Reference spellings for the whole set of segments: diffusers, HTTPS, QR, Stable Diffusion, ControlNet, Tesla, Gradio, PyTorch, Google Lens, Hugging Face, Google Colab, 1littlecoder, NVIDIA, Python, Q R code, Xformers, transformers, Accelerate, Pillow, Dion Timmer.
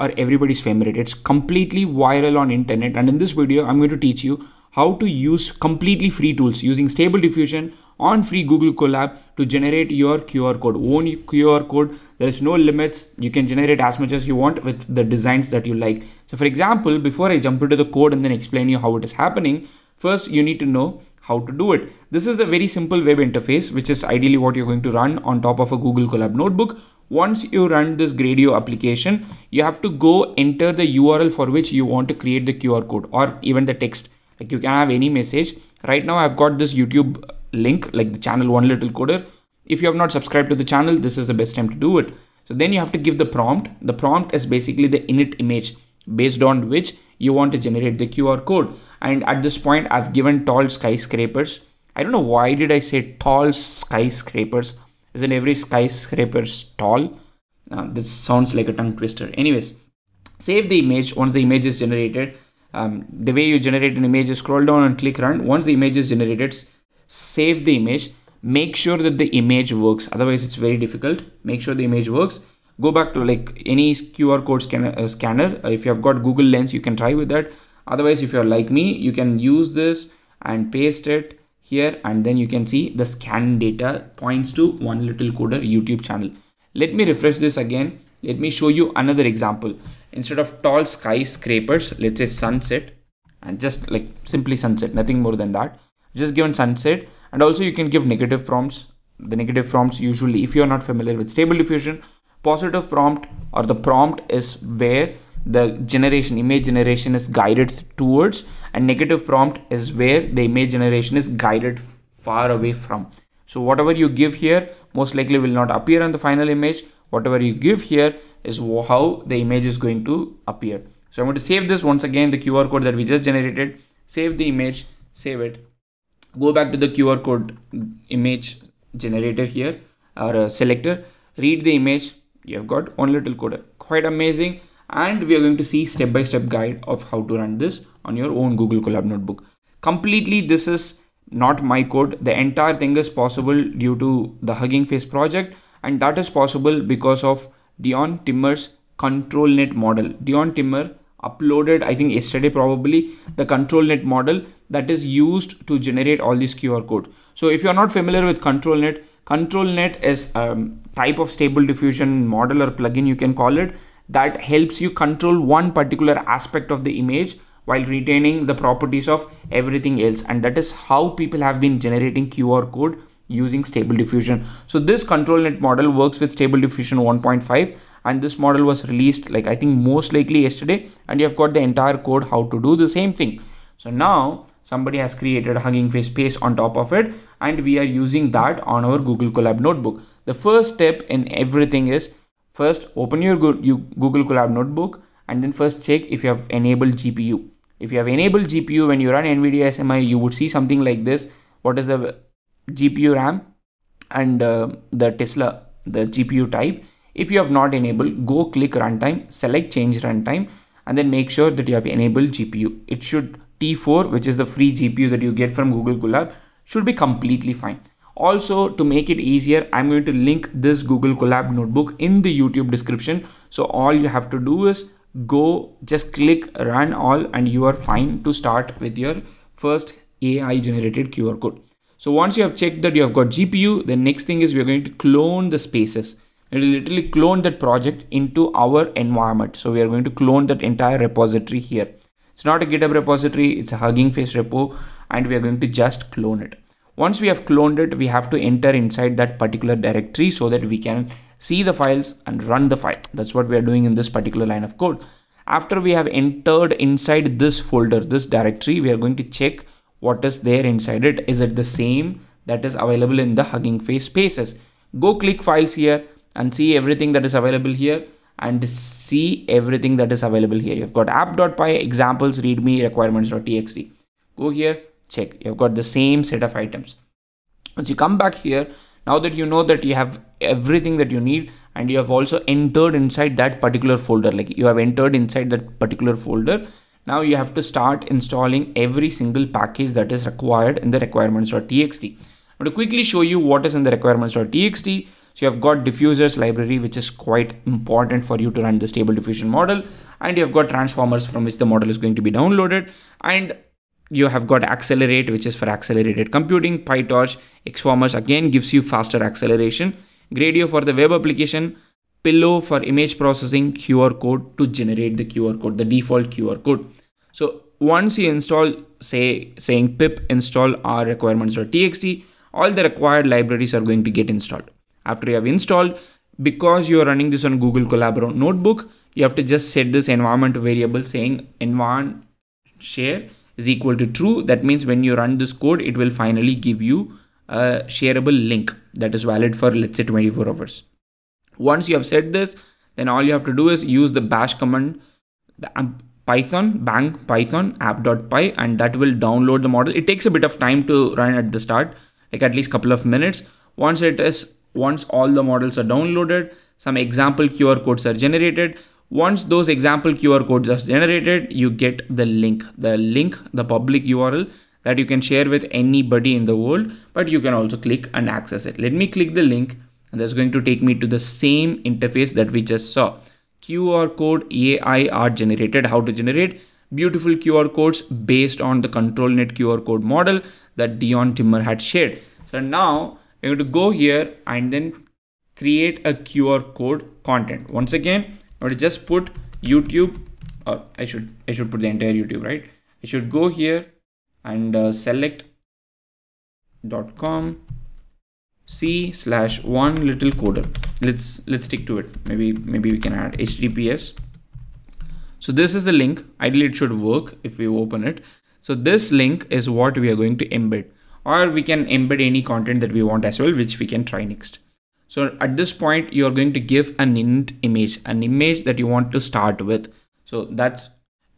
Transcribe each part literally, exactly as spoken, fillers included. are everybody's favorite. It's completely viral on internet, and in this video I'm going to teach you how to use completely free tools using Stable Diffusion on free Google Colab to generate your Q R code, own Q R code. There is no limits. You can generate as much as you want with the designs that you like. So for example, before I jump into the code and then explain you how it is happening, first you need to know how to do it. This is a very simple web interface, which is ideally what you're going to run on top of a Google Colab notebook. Once you run this Gradio application, you have to go enter the U R L for which you want to create the Q R code or even the text. Like you can have any message. Right now I've got this YouTube link, like the channel One Little Coder. If you have not subscribed to the channel, this is the best time to do it. So then you have to give the prompt. The prompt is basically the init image based on which you want to generate the Q R code. And at this point I've given tall skyscrapers. I don't know why did I say tall skyscrapers. Isn't every skyscraper tall? Uh, this sounds like a tongue twister. Anyways, save the image. Once the image is generated, um, the way you generate an image is scroll down and click run. Once the image is generated, save the image. Make sure that the image works. Otherwise, it's very difficult. Make sure the image works. Go back to like any Q R code scanner. Uh, scanner. Uh, if you have got Google Lens, you can try with that. Otherwise, if you're like me, you can use this and paste it here, and then you can see the scan data points to One Little Coder YouTube channel. Let me refresh this again. Let me show you another example. Instead of tall skyscrapers, let's say sunset, and just like simply sunset, nothing more than that. Just given sunset, and also you can give negative prompts. The negative prompts usually, if you're not familiar with Stable Diffusion, positive prompt or the prompt is where the generation, image generation is guided towards, and negative prompt is where the image generation is guided far away from. So whatever you give here most likely will not appear on the final image. Whatever you give here is how the image is going to appear. So I'm going to save this once again, the Q R code that we just generated. Save the image, save it. Go back to the Q R code image generator here or uh, selector. Read the image. You have got One Little Coder. Quite amazing. And we are going to see step-by-step guide of how to run this on your own Google Colab notebook. Completely, this is not my code. The entire thing is possible due to the Hugging Face project, and that is possible because of Dion Timmer's ControlNet model. Dion Timmer uploaded, I think yesterday probably, the ControlNet model that is used to generate all these Q R code. So if you're not familiar with ControlNet, ControlNet is a um, type of Stable Diffusion model or plugin, you can call it, that helps you control one particular aspect of the image while retaining the properties of everything else. And that is how people have been generating Q R code using Stable Diffusion. So this ControlNet model works with Stable Diffusion one point five, and this model was released like I think most likely yesterday, and you have got the entire code how to do the same thing. So now somebody has created a Hugging Face space on top of it, and we are using that on our Google Colab notebook. The first step in everything is first, open your Google Colab notebook and then first check if you have enabled G P U. If you have enabled G P U, when you run NVIDIA S M I, you would see something like this. What is the G P U RAM and uh, the Tesla, the G P U type. If you have not enabled, go click runtime, select change runtime, and then make sure that you have enabled G P U. It should T four, which is the free G P U that you get from Google Colab, should be completely fine. Also, to make it easier, I'm going to link this Google Colab notebook in the YouTube description. So all you have to do is go, just click run all, and you are fine to start with your first A I generated Q R code. So once you have checked that you have got G P U, the next thing is we're going to clone the spaces. It will literally clone that project into our environment. So we are going to clone that entire repository here. It's not a GitHub repository, it's a Hugging Face repo, and we are going to just clone it. Once we have cloned it, we have to enter inside that particular directory so that we can see the files and run the file. That's what we are doing in this particular line of code. After we have entered inside this folder, this directory, we are going to check what is there inside it. Is it the same that is available in the Hugging Face spaces? Go click files here and see everything that is available here and see everything that is available here. You've got app.py, examples, readme, requirements.txt. Go here. Check, you've got the same set of items. Once you come back here, now that you know that you have everything that you need and you have also entered inside that particular folder, like you have entered inside that particular folder, now you have to start installing every single package that is required in the requirements.txt. I'm going to quickly show you what is in the requirements.txt. So you have got diffusers library, which is quite important for you to run the stable diffusion model. And you have got transformers from which the model is going to be downloaded. And you have got Accelerate, which is for accelerated computing. PyTorch, Xformers again gives you faster acceleration. Gradio for the web application. Pillow for image processing, Q R code to generate the Q R code, the default Q R code. So once you install, say, saying pip install r requirements dot t x t, all the required libraries are going to get installed. After you have installed, because you are running this on Google Colab notebook, you have to just set this environment variable saying env share is equal to true. That means when you run this code, it will finally give you a shareable link that is valid for, let's say, twenty-four hours. Once you have set this, then all you have to do is use the bash command, the Python, bang Python app dot p y, and that will download the model. It takes a bit of time to run at the start, like at least couple of minutes. Once it is, once all the models are downloaded, some example Q R codes are generated. Once those example Q R codes are generated, you get the link, the link, the public U R L that you can share with anybody in the world, but you can also click and access it. Let me click the link. And that's going to take me to the same interface that we just saw. Q R code A I are generated. How to generate beautiful Q R codes based on the ControlNet Q R code model that Dion Timmer had shared. So now you're going to go here and then create a Q R code content. Once again, I would just put YouTube, or I should, I should put the entire YouTube, right? I should go here and uh, select .com. C slash one little coder. Let's let's stick to it. Maybe maybe we can add H T T P S. So this is the link. Ideally it should work if we open it. So this link is what we are going to embed, or we can embed any content that we want as well, which we can try next. So at this point you are going to give an init image, an image that you want to start with. So that's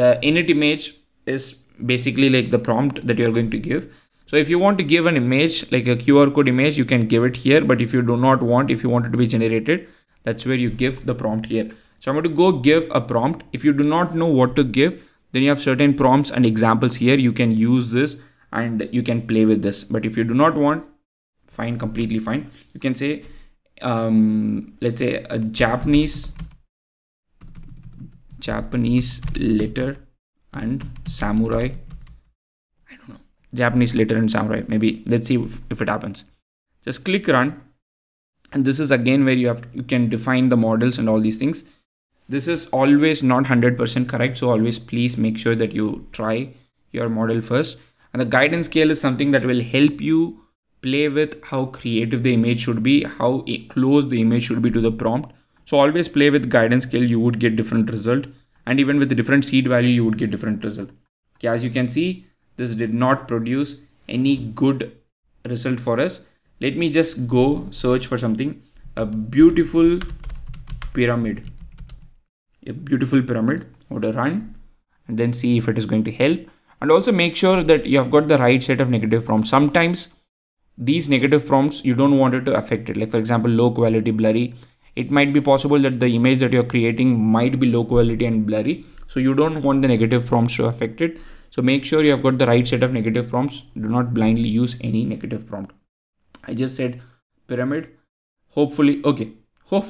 the init image is basically like the prompt that you are going to give. So if you want to give an image, like a Q R code image, you can give it here. But if you do not want, if you want it to be generated, that's where you give the prompt here. So I'm going to go give a prompt. If you do not know what to give, then you have certain prompts and examples here. You can use this and you can play with this. But if you do not want, fine, completely fine. You can say, um, let's say a Japanese, Japanese letter and samurai. Japanese letter and samurai, maybe. Let's see if, if it happens. Just click run, and this is again where you have you can define the models and all these things. This is always not one hundred percent correct, so always please make sure that you try your model first. And the guidance scale is something that will help you play with how creative the image should be, how close the image should be to the prompt. So always play with guidance scale, you would get different result, and even with the different seed value you would get different result. Okay, as you can see, this did not produce any good result for us. Let me just go search for something. A beautiful pyramid. A beautiful pyramid. Go to run and then see if it is going to help. And also make sure that you have got the right set of negative prompts. Sometimes these negative prompts, you don't want it to affect it. Like for example, low quality blurry. It might be possible that the image that you're creating might be low quality and blurry. So you don't want the negative prompts to affect it. So make sure you have got the right set of negative prompts. Do not blindly use any negative prompt. I just said pyramid. Hopefully, okay. Hope,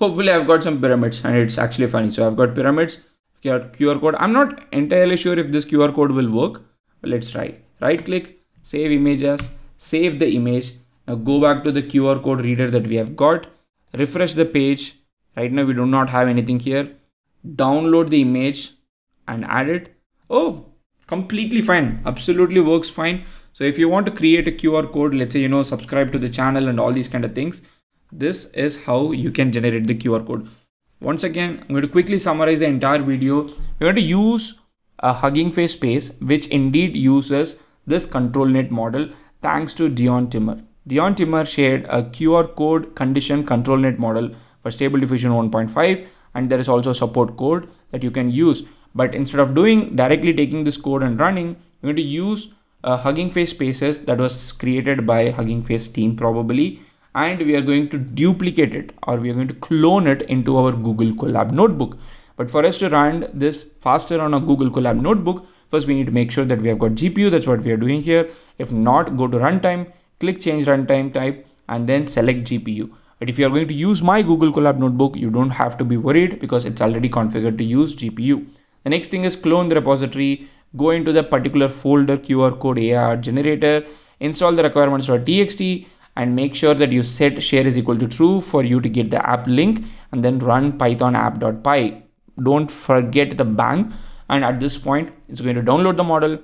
hopefully I've got some pyramids, and it's actually funny. So I've got pyramids, Q R code. I'm not entirely sure if this Q R code will work. But let's try. Right click, save image as, save the image. Now go back to the Q R code reader that we have got. Refresh the page. Right now we do not have anything here. Download the image and add it. Oh. Completely fine, absolutely works fine. So if you want to create a Q R code, let's say, you know, subscribe to the channel and all these kind of things, this is how you can generate the Q R code. Once again, I'm going to quickly summarize the entire video. We're going to use a Hugging Face space, which indeed uses this ControlNet model, thanks to Dion Timmer. Dion Timmer shared a Q R code condition ControlNet model for Stable Diffusion one point five, and there is also support code that you can use. But instead of doing directly taking this code and running, we're going to use uh, Hugging Face spaces that was created by Hugging Face team probably. And we are going to duplicate it, or we are going to clone it into our Google Colab notebook. But for us to run this faster on a Google Colab notebook, first we need to make sure that we have got G P U. That's what we are doing here. If not, go to runtime, click change runtime type, and then select G P U. But if you are going to use my Google Colab notebook, you don't have to be worried because it's already configured to use G P U. The next thing is clone the repository, go into the particular folder, Q R code, A R generator, install the requirements.txt and make sure that you set share is equal to true for you to get the app link, and then run python app.py. Don't forget the bang. And at this point, it's going to download the model,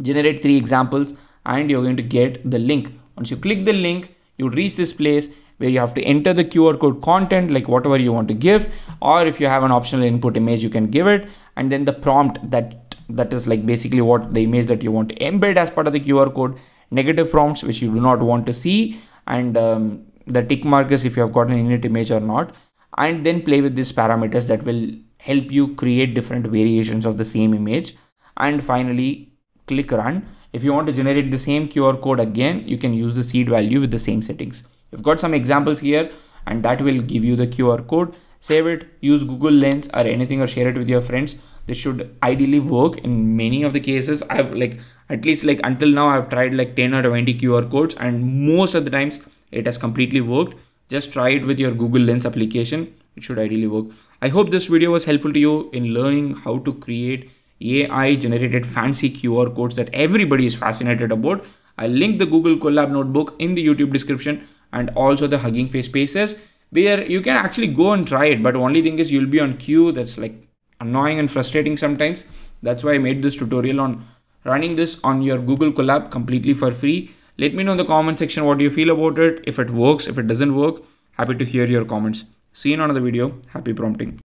generate three examples, and you're going to get the link. Once you click the link, you reach this place where you have to enter the Q R code content, like whatever you want to give, or if you have an optional input image, you can give it. And then the prompt that that is like basically what the image that you want to embed as part of the Q R code, negative prompts, which you do not want to see. And um, the tick mark is if you have got an init image or not, and then play with these parameters that will help you create different variations of the same image. And finally, click run. If you want to generate the same Q R code again, you can use the seed value with the same settings. You've got some examples here, and that will give you the Q R code. Save it, use Google Lens or anything, or share it with your friends. This should ideally work in many of the cases. I've like, at least like until now, I've tried like ten or twenty Q R codes, and most of the times it has completely worked. Just try it with your Google Lens application. It should ideally work. I hope this video was helpful to you in learning how to create A I generated fancy Q R codes that everybody is fascinated about. I'll link the Google Colab notebook in the YouTube description, and also the Hugging Face pages where you can actually go and try it. But only thing is you'll be on queue. That's like annoying and frustrating sometimes. That's why I made this tutorial on running this on your Google Colab completely for free. Let me know in the comment section what you feel about it. If it works, if it doesn't work, happy to hear your comments. See you in another video. Happy prompting.